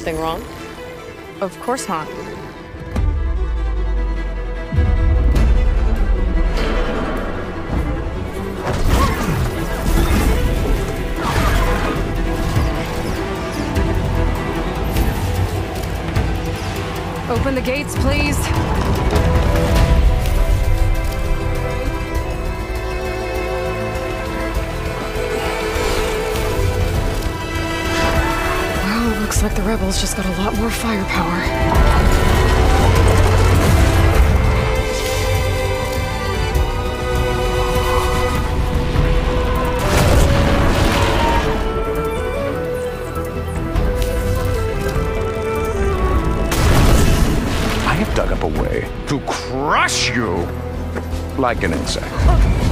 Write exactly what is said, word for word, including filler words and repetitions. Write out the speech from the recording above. something wrong? Of course not. Open the gates, please. Well, looks like the rebels just got a lot more firepower. Dug up a way to crush you like an insect.